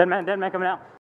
Dead man coming out.